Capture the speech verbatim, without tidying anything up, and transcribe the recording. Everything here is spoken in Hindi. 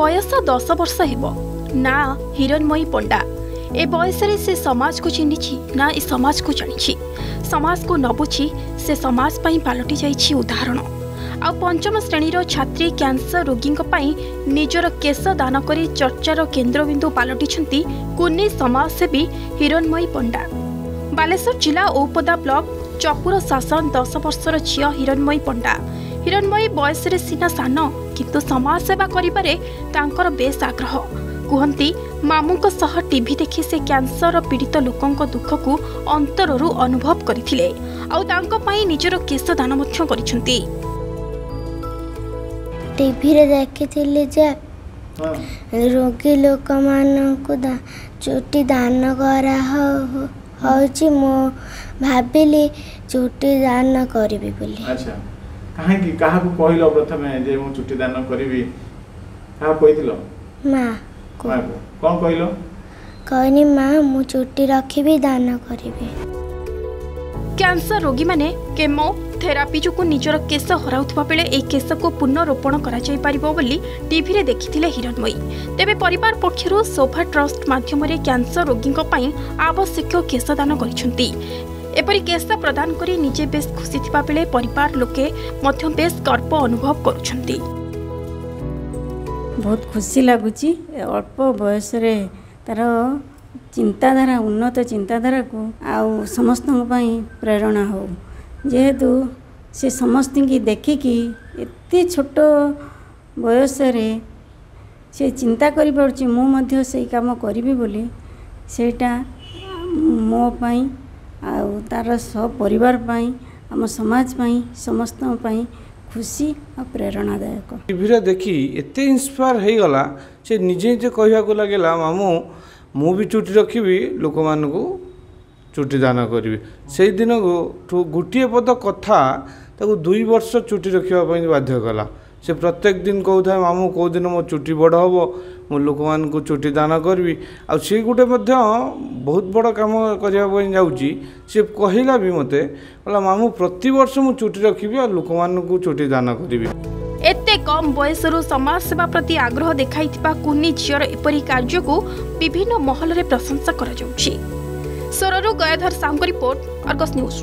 बयस दस वर्ष हेबो ना हिरणमयी पंडा ए बयस से समाज को चिन्हिछि ना ए समाज को जानिछि समाज को नबुछि से समाज पई पालटी जाइछि उदाहरण। आ पंचम श्रेणी छात्री कैंसर रोगी निजर केश दान कर चर्चार केन्द्रबिंदु पालटी कुन्नी समाजसेवी हिरणमयी पंडा। बालेश्वर जिला औपदा ब्लक चपुर शासन दस वर्षर झील हिरणमयी पंडा। हिरणमयी बयस सीना सान किंतु समाज सेवा कर बेस आग्रह। कहती मामू टीवी देखि से कैंसर पीड़ित लोकों दुख को अंतर अनुभव करते निजर केश दान कर टीवी देखी रोगी लोक मान चोटी दान करा मो भाविली चोटी दान करी बोली। अच्छा काहे काहा को कहलो प्रथम जे मो चोटी दान करिवि हा कहिदिलो मा को कोन कहलो कहनी मा मो चोटी रखिबी दान करिवि। कैंसर रोगी माने केमो थेरापी जो निजर केश हराउथबा बेले ए केश को पुनरोपण कराई पारिबो बोली टीवी रे देखिथिले हिरणमयी। तेबे परिवार पक्षरु सोफा ट्रस्ट माध्यम रे कैंसर रोगींको पई आवश्यक केशदान करिसंती। एपरि केश प्रदान करी निजे बेस खुशी थिबा बेले परिवार लोके मध्यम बेस गर्व अनुभव करुछंती। बहुत खुशी लागुची अल्प बयस रे तार चिंताधारा उन्नत चिंताधारा को आउ समस्त प्रेरणा हो जेहेतु से समस्त की देखिकी एते छोट बयस रे से चिंता करि पड़ुची मु मध्य सेई काम करिबी बोली सेटा मो पई आउ तार सब परिवार पई आम समाज पई समस्त पई खुशी और प्रेरणादायक। टीवी देखी एते इंस्पायर हे गला से निजे जे कहया को लागला मामू मु भी चुटी रखिबी लोक मान को चुटी दान करी से दिन को गोटे पद कथा दुई वर्ष चुटी रखापी बाध्य कला से प्रत्येक दिन कहू था मामू कौ दिन मो चुटी बड़ हम मो लोक मान को चुटी दान करी आई गोटे बहुत बड़ कम करने जाऊँगी सी कहला भी मते कहला मामू प्रति वर्ष मु चुटी रखी और लोक मान को चुटी दान करी। एते कम बयसरू समाज सेवा प्रति आग्रह देखाई कुन्नी झीर एपरी कार्य को विभिन्न महल में प्रशंसा करा जाउछि। सोररू Gayadhar Sahu report Argus news.